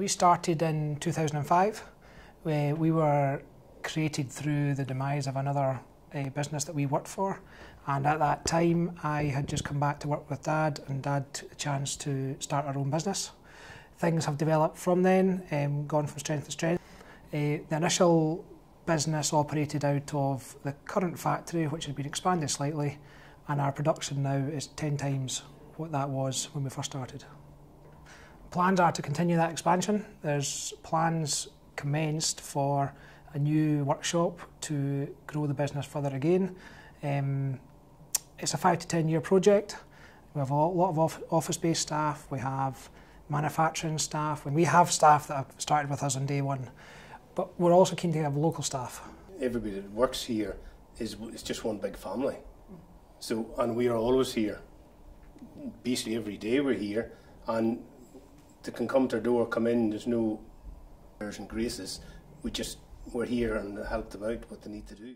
We started in 2005. We were created through the demise of another business that we worked for, and at that time I had just come back to work with Dad, and Dad took the chance to start our own business. Things have developed from then, gone from strength to strength. The initial business operated out of the current factory, which has been expanded slightly, and our production now is 10 times what that was when we first started. Plans are to continue that expansion. There's plans commenced for a new workshop to grow the business further again. It's a 5 to 10 year project. We have a lot of office-based staff, we have manufacturing staff, and we have staff that have started with us on day one. But we're also keen to have local staff. Everybody that works here is just one big family. So, and we are always here. Basically every day we're here, and they can come to our door, come in, there's no airs and graces. We're here and help them out what they need to do.